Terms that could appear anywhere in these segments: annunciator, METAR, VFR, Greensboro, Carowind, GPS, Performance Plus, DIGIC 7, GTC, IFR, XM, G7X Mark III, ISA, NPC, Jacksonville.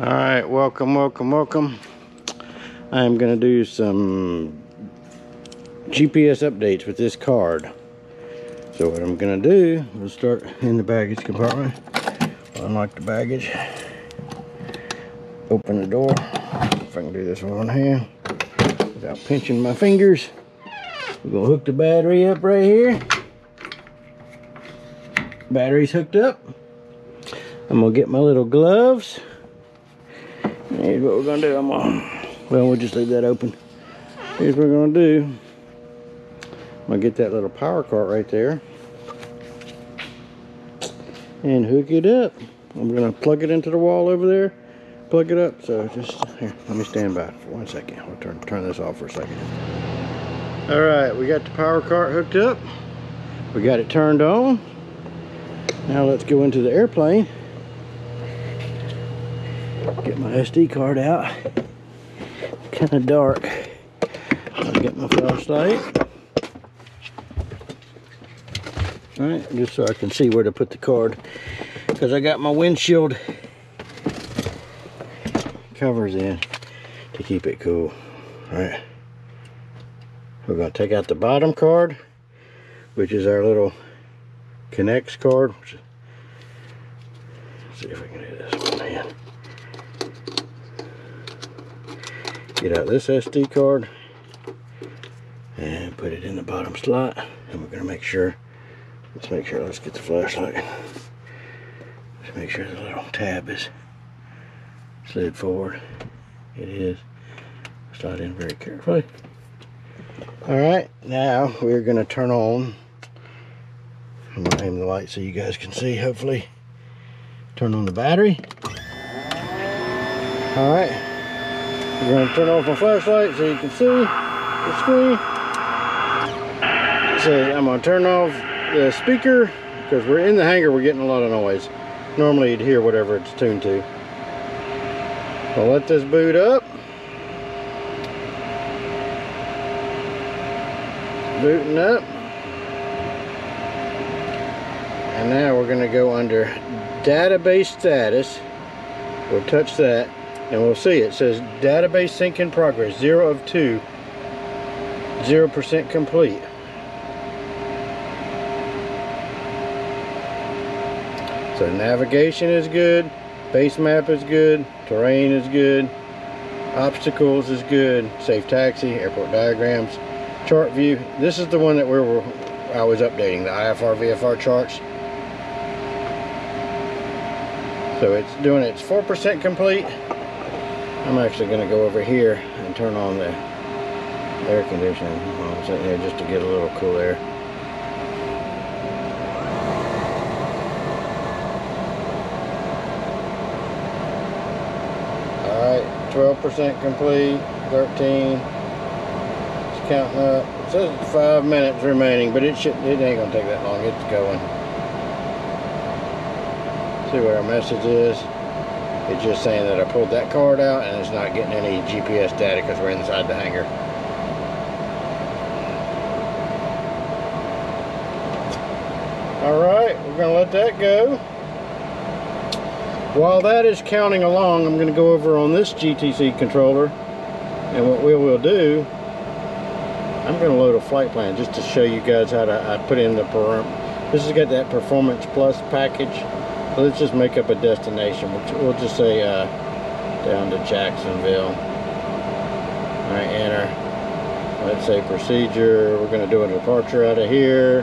All right, welcome. I am going to do some GPS updates with this card. So what I'm going to do, we'll start in the baggage compartment. Unlock the baggage. Open the door. If I can do this with one hand without pinching my fingers. We're going to hook the battery up right here. Battery's hooked up. I'm going to get my little gloves. Here's what we're going to do. Well, we'll just leave that open. Here's what we're going to do. I'm going to get that little power cart right there and hook it up. I'm going to plug it into the wall over there. Plug it up. So just here, let me stand by for one second. I'll turn this off for a second. All right, we got the power cart hooked up. We got it turned on. Now let's go into the airplane. Get my SD card out. Kind of dark. I'll get my flashlight. All right, just so I can see where to put the card, because I got my windshield covers in to keep it cool. All right, we're going to take out the bottom card, which is our little Connects card. Let's see if we can do this with one hand. Get out this SD card and put it in the bottom slot, and we're going to make sure, let's get the flashlight, let's make sure the little tab is slid forward. It is. Slide in very carefully. Alright, now we're going to turn on, I'm going to aim the light so you guys can see, hopefully. Turn on the battery. Alright, we're going to turn off my flashlight so you can see the screen. So I'm going to turn off the speaker, because we're in the hangar, we're getting a lot of noise. Normally you'd hear whatever it's tuned to. I'll let this boot up. Booting up. And now we're going to go under database status. We'll touch that and we'll see it says database sync in progress, 0 of 2, 0% complete. So navigation is good, base map is good, terrain is good, obstacles is good, safe taxi, airport diagrams, chart view. This is the one that I was updating, the IFR, VFR charts. So it's doing its 4% complete. I'm actually going to go over here and turn on the air conditioning. I'm sitting here just to get a little cool air. Alright, 12% complete, 13. It's counting up. It says 5 minutes remaining, but it ain't going to take that long. It's going. See what our message is. It's just saying that I pulled that card out and it's not getting any GPS data because we're inside the hangar. Alright, we're going to let that go. While that is counting along, I'm going to go over on this GTC controller, and what we will do, I'm going to load a flight plan just to show you guys how to put in the parameters. This has got that Performance Plus package. Let's just make up a destination. We'll just say down to Jacksonville. All right, enter. Let's say procedure. We're going to do a departure out of here.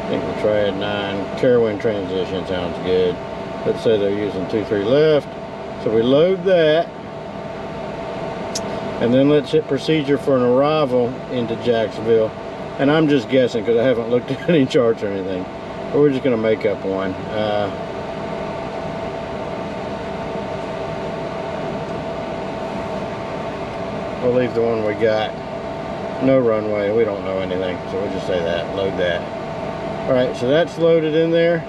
I think we'll try at 9. Carowind transition sounds good. Let's say they're using 2-3 left. So we load that. And then let's hit procedure for an arrival into Jacksonville. And I'm just guessing because I haven't looked at any charts or anything. But we're just going to make up one. We'll leave the one we got. No runway. We don't know anything. So we'll just say that. Load that. Alright, so that's loaded in there.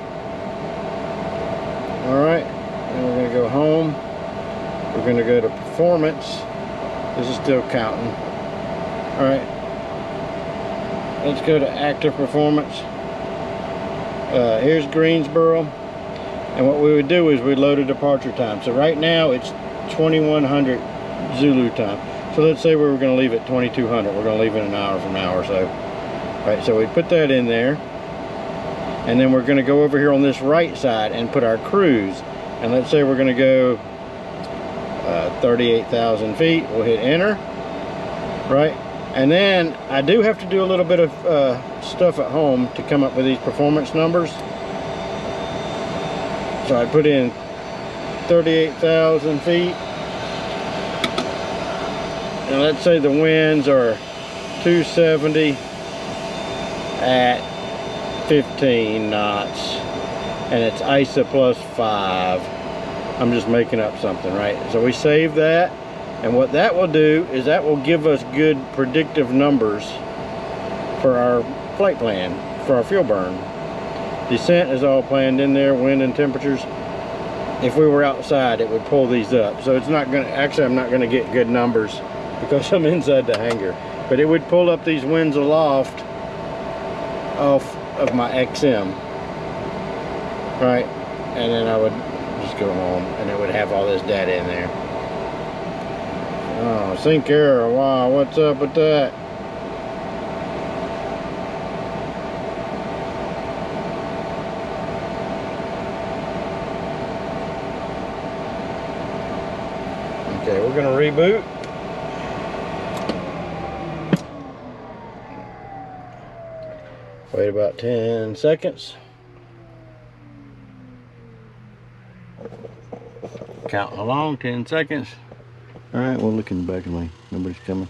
Alright. And we're going to go home. We're going to go to performance. This is still counting. All right. Let's go to active performance. Here's Greensboro, and what we would do is we load a departure time. So right now it's 2100 Zulu time. So let's say we were going to leave at 2200. We're going to leave in an hour from now or so. All right, so we put that in there, and then we're going to go over here on this right side and put our cruise. And let's say we're going to go 38,000 feet. We'll hit enter, right? And then I do have to do a little bit of stuff at home to come up with these performance numbers. So I put in 38,000 feet. And let's say the winds are 270 at 15 knots. And it's ISA plus 5. I'm just making up something, right? So we save that. And what that will do is that will give us good predictive numbers for our flight plan, for our fuel burn. Descent is all planned in there, wind and temperatures. If we were outside, it would pull these up. So it's not gonna, actually I'm not gonna get good numbers because I'm inside the hangar. But it would pull up these winds aloft off of my XM, right? And then I would just go home and it would have all this data in there. Oh, sink error, wow, what's up with that? Okay, we're gonna reboot. Wait about 10 seconds. Counting along, 10 seconds. All right, we'll look in the back of me. Nobody's coming. I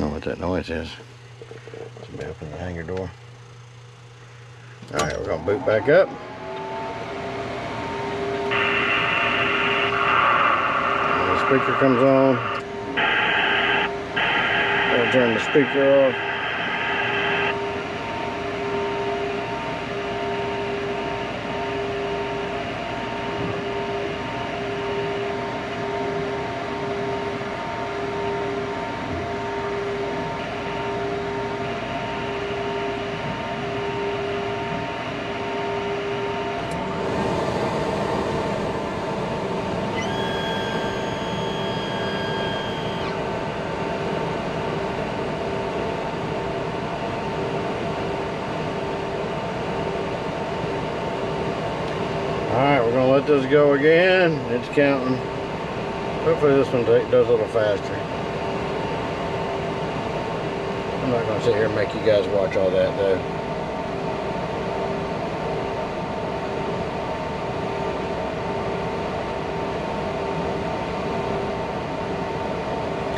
don't know what that noise is. Somebody opened the hangar door. All right, we're gonna boot back up. And the speaker comes on. We'll turn the speaker off. Let this go again. It's counting. Hopefully this one does a little faster. I'm not going to sit here and make you guys watch all that though.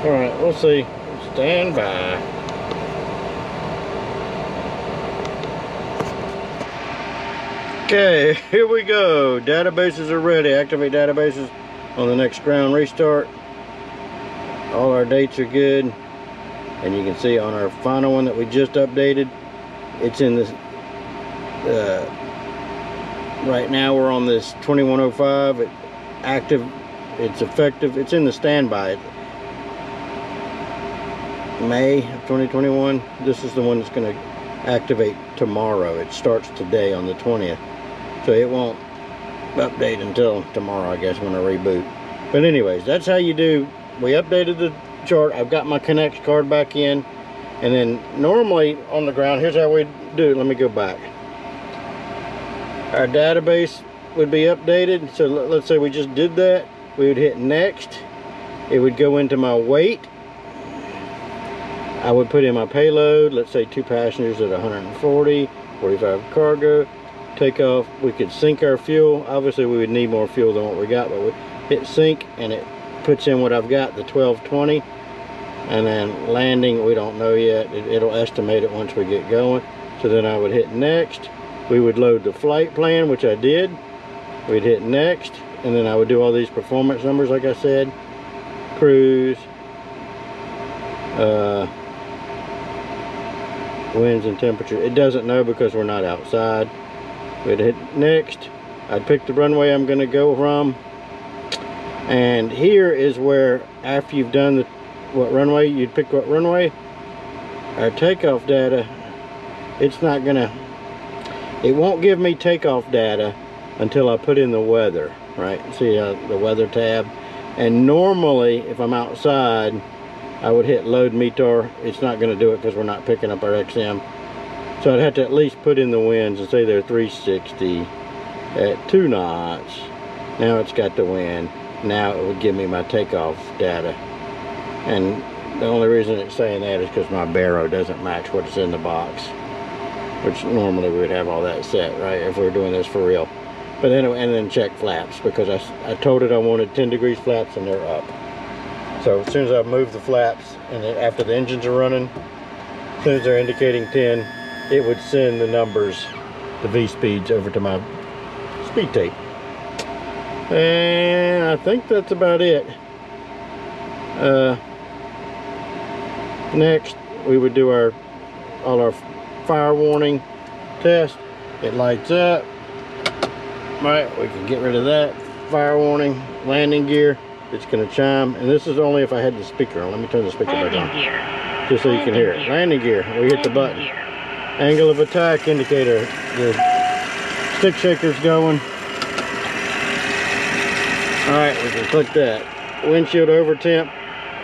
Alright, we'll see. Stand by. Okay, here we go. Databases are ready. Activate databases on the next ground restart. All our dates are good. And you can see on our final one that we just updated, it's in this, right now we're on this 2105. It's active, it's effective, it's in the standby. May of 2021, this is the one that's gonna activate tomorrow. It starts today on the 20th. So it won't update until tomorrow, I guess, when I reboot. But anyways, that's how you do. We updated the chart. I've got my Connect card back in. And then normally on the ground, here's how we do it. Let me go back. Our database would be updated. So let's say we just did that. We would hit next. It would go into my weight. I would put in my payload. Let's say 2 passengers at 140, 45 cargo. Takeoff, we could sink our fuel. Obviously we would need more fuel than what we got, but we hit sink and it puts in what I've got, the 1220. And then landing, we don't know yet. It'll estimate it once we get going. So then I would hit next. We would load the flight plan, which I did. We'd hit next, and then I would do all these performance numbers like I said. Cruise, winds and temperature. It doesn't know because we're not outside. We'd hit next. I'd pick the runway I'm going to go from, and here is where, after you've done what runway, you'd pick what runway, our takeoff data, it's not gonna, it won't give me takeoff data until I put in the weather, right? See the weather tab. And normally, if I'm outside, I would hit load METAR. It's not gonna do it because we're not picking up our XM. So I'd have to at least put in the winds and say they're 360 at 2 knots. Now it's got the wind. Now it would give me my takeoff data. And the only reason it's saying that is because my barrow doesn't match what's in the box, which normally we would have all that set, right, if we were doing this for real. But anyway, and then check flaps, because I told it I wanted 10 degrees flaps and they're up. So as soon as I move the flaps, and then after the engines are running, as soon as they're indicating 10, it would send the numbers, the V-speeds, over to my speed tape. And I think that's about it. Next, we would do all our fire warning test. It lights up. Right, we can get rid of that fire warning. Landing gear, it's going to chime. And this is only if I had the speaker on. Let me turn the speaker back on, just so you can hear it. Landing gear, we hit the button. Angle of attack indicator, the stick shaker's going. All right, we can click that. Windshield over temp.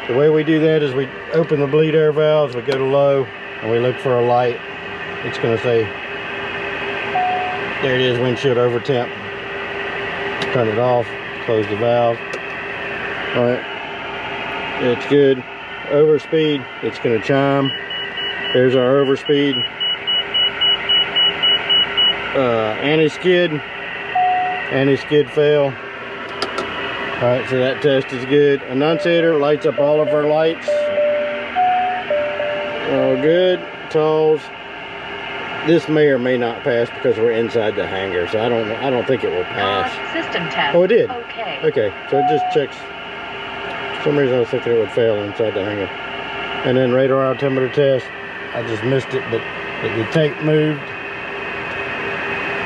The way we do that is we open the bleed air valves, we go to low, and we look for a light. It's going to say, there it is, windshield over temp. Turn it off, close the valve. All right, it's good. Overspeed, it's going to chime. There's our overspeed. Anti-skid fail. Alright, so that test is good. Annunciator lights up all of our lights. All good. Tolls. This may or may not pass because we're inside the hangar, so I don't think it will pass. System test. Oh, it did. Okay. Okay. So it just checks. For some reason I was thinking it would fail inside the hangar. And then radar altimeter test. I just missed it, but the tape moved.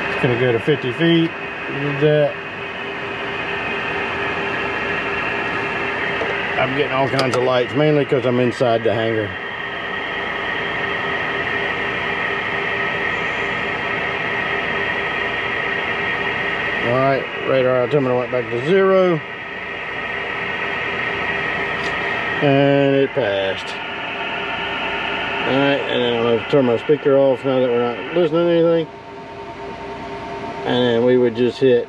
It's gonna go to 50 feet. Did that. I'm getting all kinds of lights, mainly because I'm inside the hangar. All right, radar altimeter went back to 0. And it passed. All right, and then I'm going to turn my speaker off now that we're not listening to anything. And then we would just hit,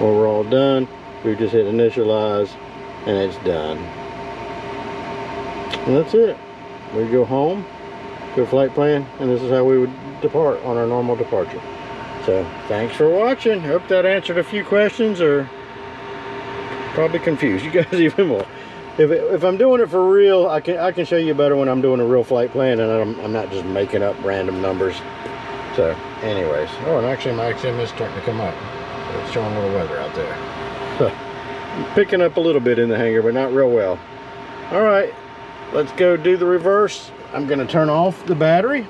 well, we're all done. We just hit initialize and it's done. And that's it. We go home, go flight plan, and this is how we would depart on our normal departure. So thanks for watching. Hope that answered a few questions, or probably confused you guys even more. If I'm doing it for real, I can show you better when I'm doing a real flight plan and I'm not just making up random numbers. So anyways, oh, and actually my XM is starting to come up. It's showing a little weather out there. Picking up a little bit in the hangar, but not real well. All right, let's go do the reverse. I'm going to turn off the battery.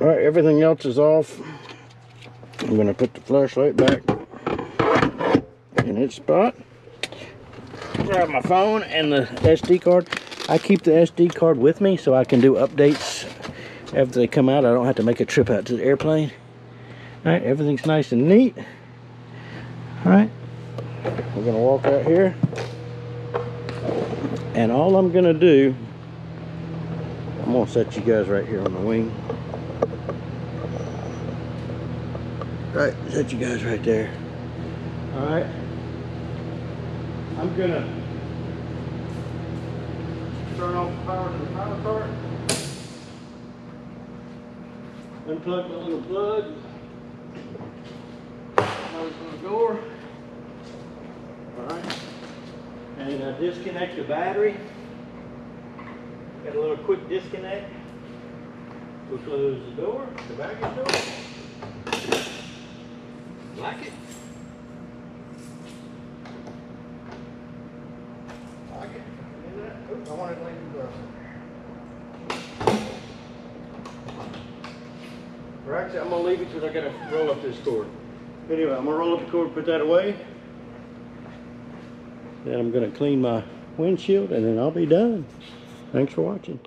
All right, everything else is off. I'm going to put the flashlight back in its spot. Grab my phone and the SD card. I keep the SD card with me so I can do updates after they come out. I don't have to make a trip out to the airplane. All right, everything's nice and neat. Alright, we're going to walk out here, and all I'm going to do, I'm going to set you guys right here on the wing. Right, set you guys right there. Alright, I'm going to turn off the power to the power part, unplug my little plug, close the door. Alright, and disconnect the battery. Got a little quick disconnect. We'll close the door, the baggage door. Like it. Like it. Do that. Oops, I wanted to leave the glove. Or actually, I'm going to leave it because I got to roll up this cord. Anyway, I'm going to roll up the cord, put that away. Then I'm going to clean my windshield, and then I'll be done. Thanks for watching.